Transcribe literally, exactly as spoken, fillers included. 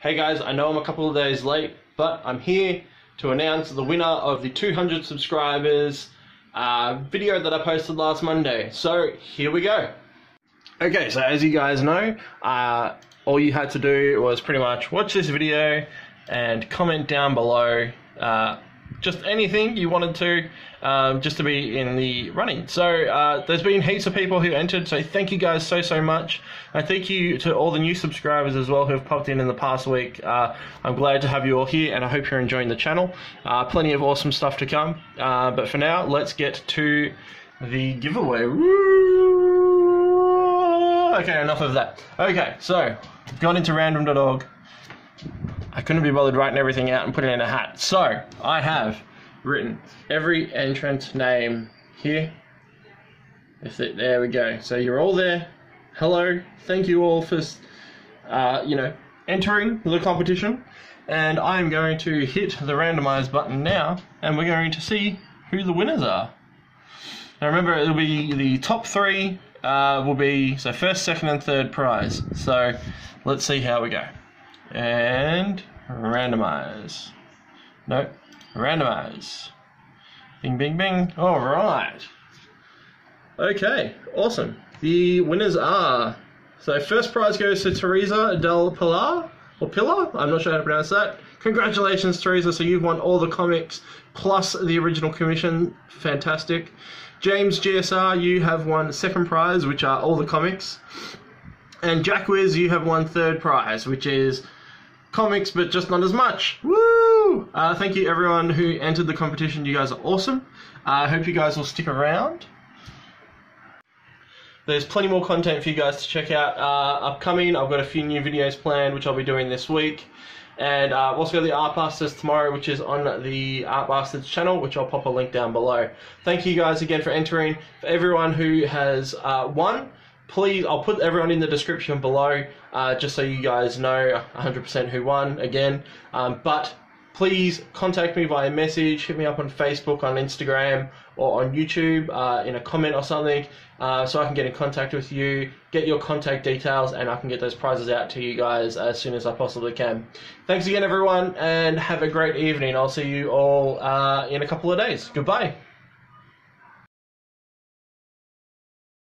Hey guys, I know I'm a couple of days late, but I'm here to announce the winner of the two hundred subscribers uh, video that I posted last Monday. So here we go. Okay, so as you guys know, uh, all you had to do was pretty much watch this video and comment down below uh, just anything you wanted to, um, just to be in the running. So uh, there's been heaps of people who entered, so thank you guys so, so much. And thank you to all the new subscribers as well who have popped in in the past week. Uh, I'm glad to have you all here and I hope you're enjoying the channel. Uh, plenty of awesome stuff to come. Uh, but for now, let's get to the giveaway. Woo! Okay, enough of that. Okay, so I've gone into random dot org. I couldn't be bothered writing everything out and putting it in a hat. So I have written every entrant name here. If it, there we go. So you're all there. Hello. Thank you all for uh, you know, entering the competition. And I'm going to hit the randomize button now, and we're going to see who the winners are. Now remember, it'll be the top three. Uh, will be so first, second, and third prize. So let's see how we go. And randomize. Nope. Randomize. Bing, bing, bing. All right. Okay. Awesome. The winners are. So first prize goes to Teresa del Pilar or Pilar. I'm not sure how to pronounce that. Congratulations, Teresa. So you've won all the comics plus the original commission. Fantastic. James G S R, you have won second prize, which are all the comics. And Jack Wiz, you have won third prize, which is comics, but just not as much. Woo! Uh, thank you, everyone who entered the competition. You guys are awesome. I uh, hope you guys will stick around. There's plenty more content for you guys to check out uh, upcoming. I've got a few new videos planned, which I'll be doing this week. And uh, we've also got the Art Bastards tomorrow, which is on the Art Bastards channel, which I'll pop a link down below. Thank you guys again for entering. For everyone who has uh, won, please, I'll put everyone in the description below, uh, just so you guys know one hundred percent who won again. Um, but please contact me via message, hit me up on Facebook, on Instagram, or on YouTube uh, in a comment or something, uh, so I can get in contact with you, get your contact details, and I can get those prizes out to you guys as soon as I possibly can. Thanks again, everyone, and have a great evening. I'll see you all uh, in a couple of days. Goodbye.